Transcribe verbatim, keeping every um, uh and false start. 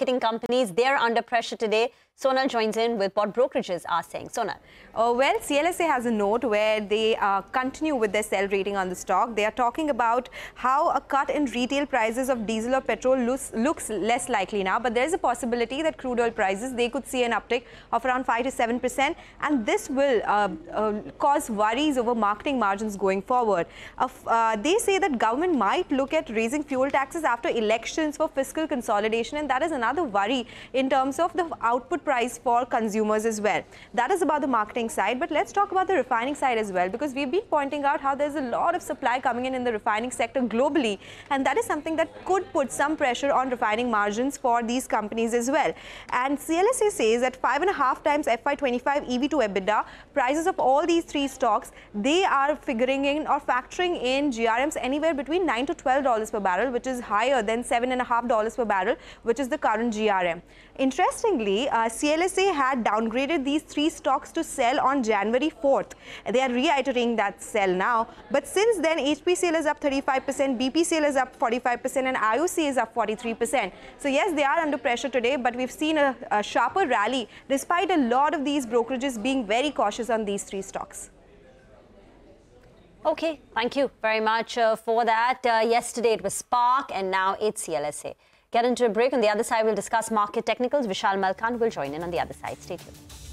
marketing companies, they're under pressure today. Sonal joins in with what brokerages are saying. Sonal. Oh, well, C L S A has a note where they uh, continue with their sell rating on the stock. They are talking about how a cut in retail prices of diesel or petrol looks, looks less likely now. But there is a possibility that crude oil prices, they could see an uptick of around five to seven percent. And this will uh, uh, cause worries over marketing margins going forward. Uh, uh, they say that government might look at raising fuel taxes after elections for fiscal consolidation. And that is another worry in terms of the output price. price for consumers as well. That is about the marketing side, but let's talk about the refining side as well, because we've been pointing out how there's a lot of supply coming in in the refining sector globally, and that is something that could put some pressure on refining margins for these companies as well. And C L S A says that five and a half times F Y twenty-five E V to EBITDA, prices of all these three stocks, they are figuring in or factoring in G R Ms anywhere between nine to twelve dollars per barrel, which is higher than seven and a half dollars per barrel, which is the current G R M. Interestingly, uh, C L S A had downgraded these three stocks to sell on January fourth. They are reiterating that sell now. But since then, H P C L is up thirty-five percent, B P C L is up forty-five percent, and I O C is up forty-three percent. So yes, they are under pressure today, but we've seen a, a sharper rally despite a lot of these brokerages being very cautious on these three stocks. Okay, thank you very much uh, for that. Uh, yesterday it was Spark and now it's C L S A. Get into a break. On the other side, we'll discuss market technicals. Vishal Malkhan will join in on the other side. Stay tuned.